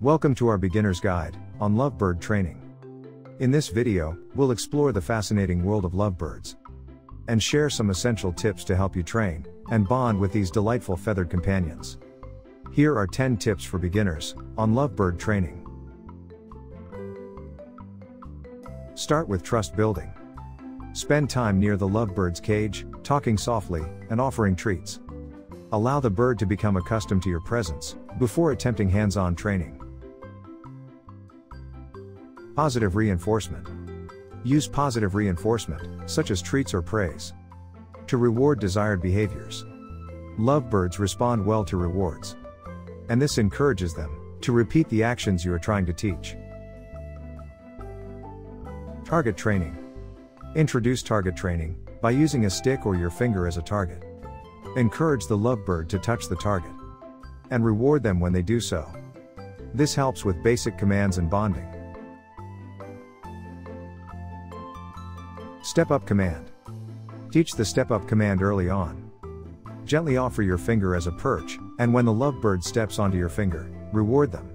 Welcome to our beginner's guide on lovebird training. In this video, we'll explore the fascinating world of lovebirds and share some essential tips to help you train and bond with these delightful feathered companions. Here are 10 tips for beginners on lovebird training. Start with trust building. Spend time near the lovebird's cage, talking softly and offering treats. Allow the bird to become accustomed to your presence before attempting hands-on training. Positive reinforcement. Use positive reinforcement, such as treats or praise, to reward desired behaviors. Lovebirds respond well to rewards, and this encourages them to repeat the actions you are trying to teach. Target training. Introduce target training by using a stick or your finger as a target. Encourage the lovebird to touch the target and reward them when they do so. This helps with basic commands and bonding. Step up command. Teach the step up command early on. Gently offer your finger as a perch, and when the lovebird steps onto your finger, reward them.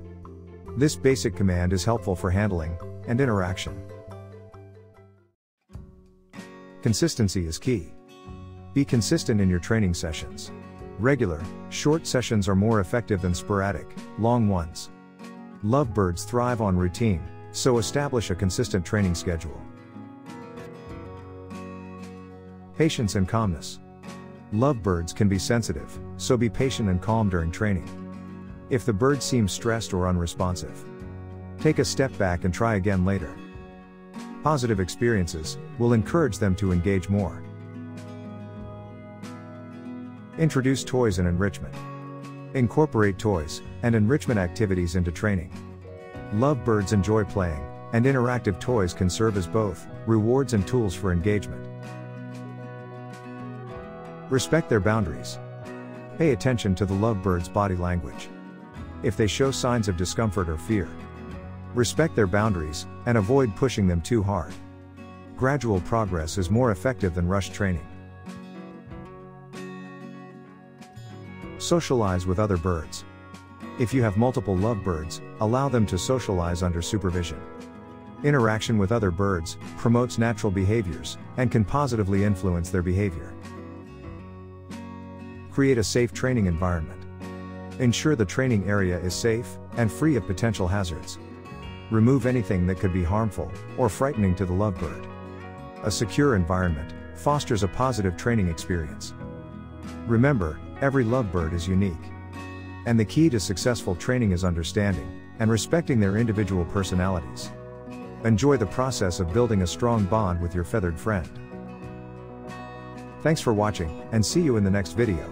This basic command is helpful for handling and interaction. Consistency is key. Be consistent in your training sessions. Regular, short sessions are more effective than sporadic, long ones. Lovebirds thrive on routine, so establish a consistent training schedule. Patience and calmness. Lovebirds can be sensitive, so be patient and calm during training. If the bird seems stressed or unresponsive, take a step back and try again later. Positive experiences will encourage them to engage more. Introduce toys and enrichment. Incorporate toys and enrichment activities into training. Lovebirds enjoy playing, and interactive toys can serve as both rewards and tools for engagement. Respect their boundaries. Pay attention to the lovebird's body language. If they show signs of discomfort or fear, respect their boundaries and avoid pushing them too hard. Gradual progress is more effective than rush training. Socialize with other birds. If you have multiple lovebirds, allow them to socialize under supervision. Interaction with other birds promotes natural behaviors and can positively influence their behavior. Create a safe training environment. Ensure the training area is safe and free of potential hazards. Remove anything that could be harmful or frightening to the lovebird. A secure environment fosters a positive training experience. Remember, every lovebird is unique, and the key to successful training is understanding and respecting their individual personalities. Enjoy the process of building a strong bond with your feathered friend. Thanks for watching, and see you in the next video.